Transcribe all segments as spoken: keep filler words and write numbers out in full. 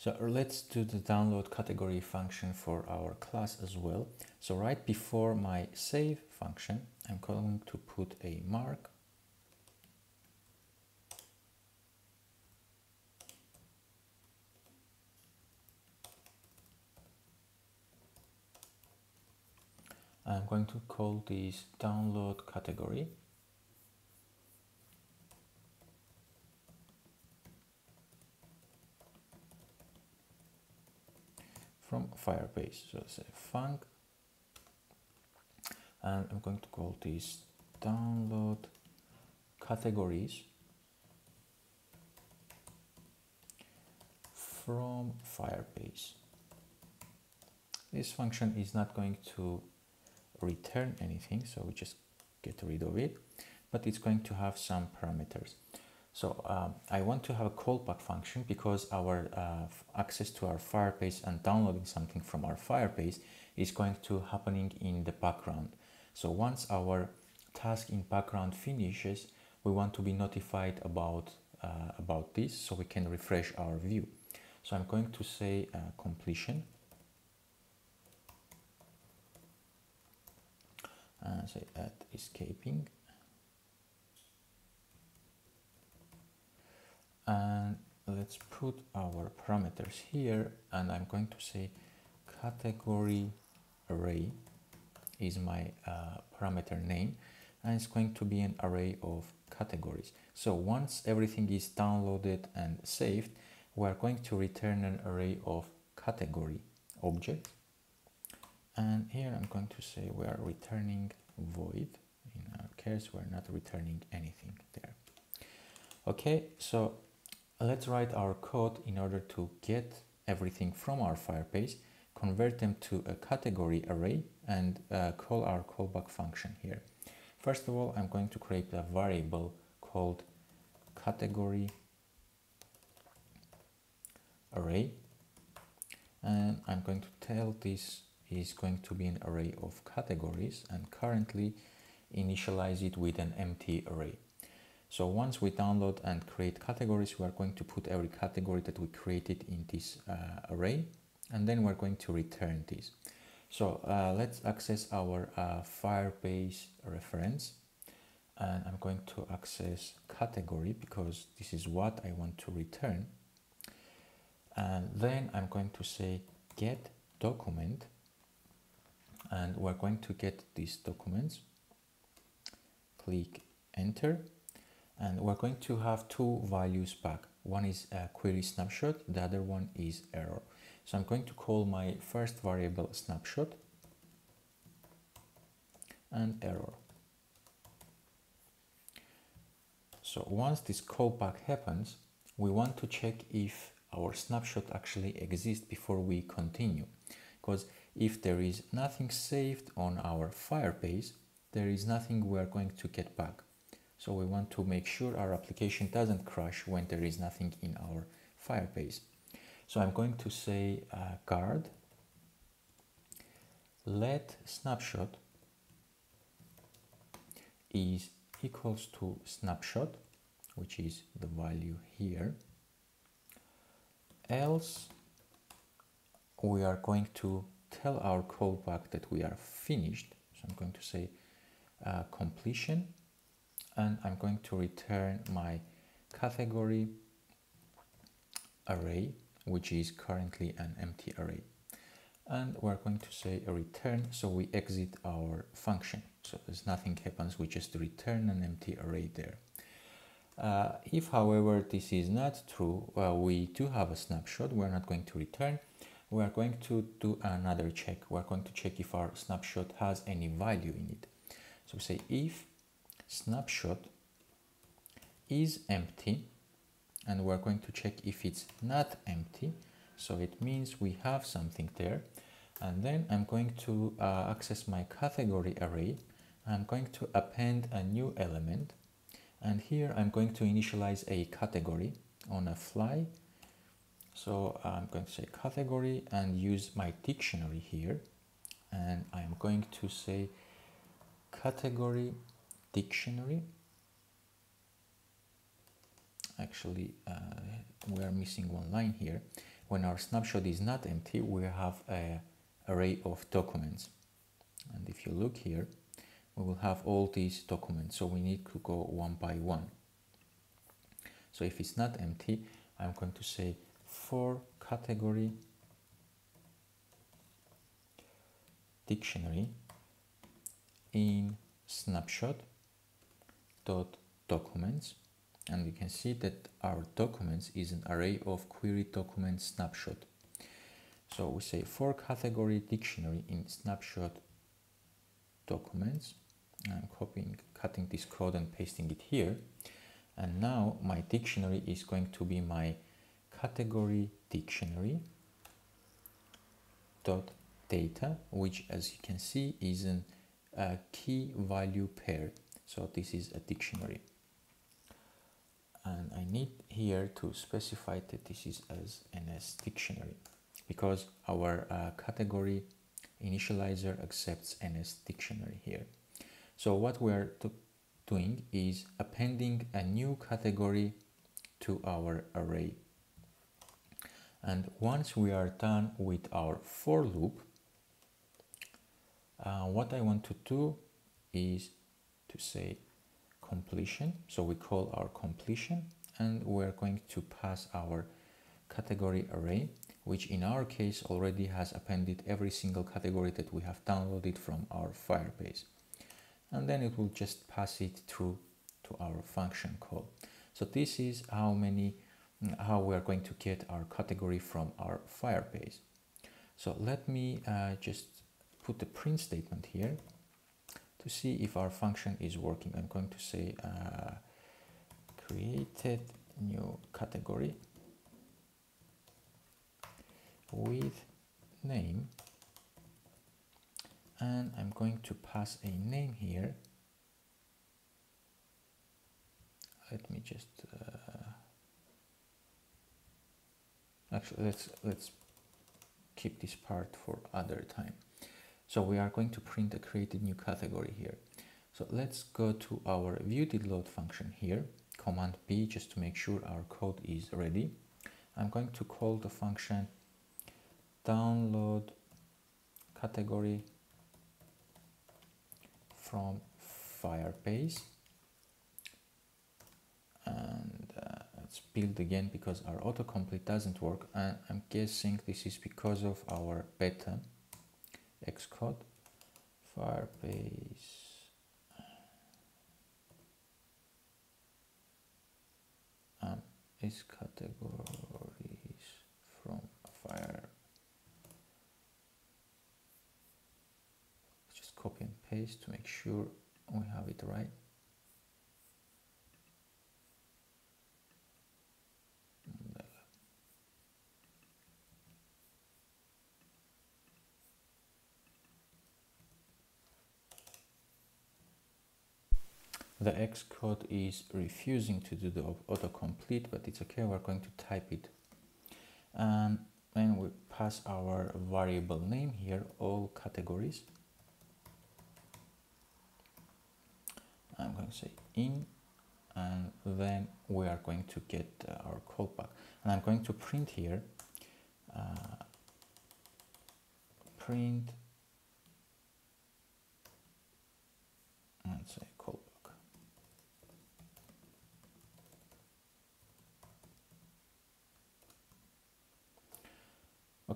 So let's do the download category function for our class as well. So right before my save function, I'm going to put a mark. I'm going to call this download category. From Firebase, so say func, and I'm going to call this download categories from Firebase. This function is not going to return anything, so we just get rid of it, but it's going to have some parameters. So um, I want to have a callback function because our uh, access to our Firebase and downloading something from our Firebase is going to happening in the background. So once our task in background finishes, we want to be notified about, uh, about this so we can refresh our view. So I'm going to say uh, completion. Uh, say add escaping. And let's put our parameters here, and I'm going to say category array is my uh, parameter name, and it's going to be an array of categories. So once everything is downloaded and saved, we're going to return an array of category objects. And here I'm going to say we are returning void. In our case, we're not returning anything there. Okay, so let's write our code in order to get everything from our Firebase, convert them to a category array, and uh, call our callback function here. First of all, I'm going to create a variable called category array, and I'm going to tell this is going to be an array of categories, and currently initialize it with an empty array. So once we download and create categories, we are going to put every category that we created in this uh, array, and then we're going to return this. So uh, let's access our uh, Firebase reference, and I'm going to access category because this is what I want to return. And then I'm going to say get document, and we're going to get these documents. Click enter. And we're going to have two values back. One is a query snapshot, the other one is error. So I'm going to call my first variable snapshot and error. So once this callback happens, we want to check if our snapshot actually exists before we continue. Because if there is nothing saved on our Firebase, there is nothing we are going to get back. So we want to make sure our application doesn't crash when there is nothing in our Firebase. So I'm going to say uh, guard let snapshot is equals to snapshot, which is the value here. Else we are going to tell our callback that we are finished. So I'm going to say uh, completion. And I'm going to return my category array, which is currently an empty array. And we're going to say a return, so we exit our function. So there's nothing happens, we just return an empty array there. Uh, if, however, this is not true, well, we do have a snapshot, we're not going to return. We're going to do another check. We're going to check if our snapshot has any value in it. So we say if snapshot is empty, and we're going to check if it's not empty, so it means we have something there. And then I'm going to uh, access my category array. I'm going to append a new element, and here I'm going to initialize a category on a fly. So I'm going to say category and use my dictionary here, and I'm going to say category dictionary. Actually, uh, we are missing one line here. when our snapshot is not empty, we have an array of documents. And if you look here, we will have all these documents. So we need to go one by one. So if it's not empty, I'm going to say for category dictionary in snapshot dot documents, and you can see that our documents is an array of query document snapshot. So we say for category dictionary in snapshot documents. I'm copying, cutting this code and pasting it here. And now my dictionary is going to be my category dictionary dot data, which as you can see is an a key value pair. So this is a dictionary. And I need here to specify that this is as NSDictionary because our uh, category initializer accepts NSDictionary here. So what we are doing is appending a new category to our array. And once we are done with our for loop, uh, what I want to do is to say completion. So we call our completion and we're going to pass our category array, which in our case already has appended every single category that we have downloaded from our Firebase. And then it will just pass it through to our function call. So this is how many, how we are going to get our category from our Firebase. So let me uh, just put the print statement here to see if our function is working. I'm going to say uh, created new category with name, and I'm going to pass a name here. Let me just uh, actually let's let's keep this part for other time. So we are going to print a created new category here. So let's go to our ViewDidLoad function here, command B, just to make sure our code is ready. I'm going to call the function download category from Firebase, and uh, let's build again because our autocomplete doesn't work, and I'm guessing this is because of our beta. Xcode, Firebase, um, is categories from Fire. Just copy and paste to make sure we have it right. The Xcode is refusing to do the autocomplete, but it's okay, we're going to type it. Um, and we pass our variable name here, all categories. I'm going to say in, and then we are going to get uh, our callback. And I'm going to print here, uh, print, and say callback.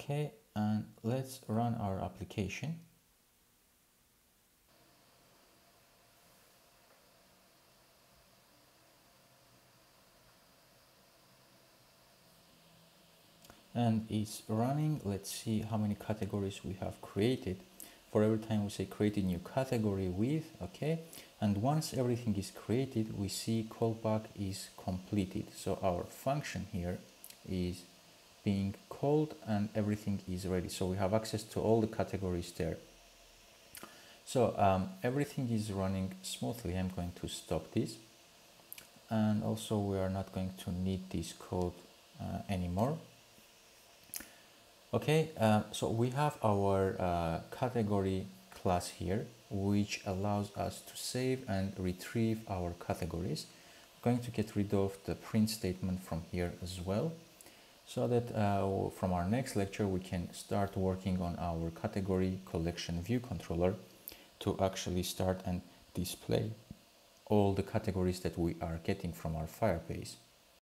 Okay, and let's run our application. And it's running. Let's see how many categories we have created. For every time we say create a new category with, okay. And once everything is created, we see callback is completed. So our function here is being called and everything is ready. So we have access to all the categories there. So um, everything is running smoothly. I'm going to stop this. And also we are not going to need this code uh, anymore. Okay, uh, so we have our uh, category class here, which allows us to save and retrieve our categories. I'm going to get rid of the print statement from here as well. so that uh, from our next lecture we can start working on our category collection view controller to actually start and display all the categories that we are getting from our Firebase.